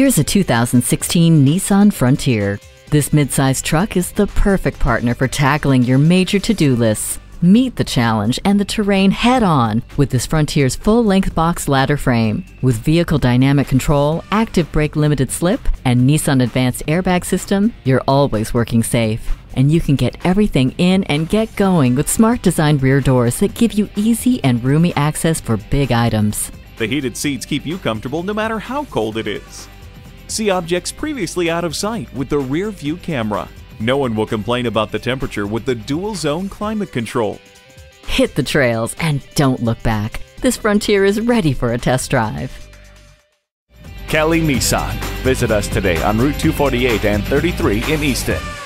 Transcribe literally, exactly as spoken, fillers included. Here's a two thousand sixteen Nissan Frontier. This midsize truck is the perfect partner for tackling your major to-do lists. Meet the challenge and the terrain head-on with this Frontier's full-length box ladder frame. With vehicle dynamic control, active brake limited slip, and Nissan Advanced Airbag System, you're always working safe. And you can get everything in and get going with smart designed rear doors that give you easy and roomy access for big items. The heated seats keep you comfortable no matter how cold it is. See objects previously out of sight with the rear view camera. No one will complain about the temperature with the dual zone climate control. Hit the trails and don't look back. This Frontier is ready for a test drive. Kelly Nissan. Visit us today on Route two forty-eight and thirty-three in Easton.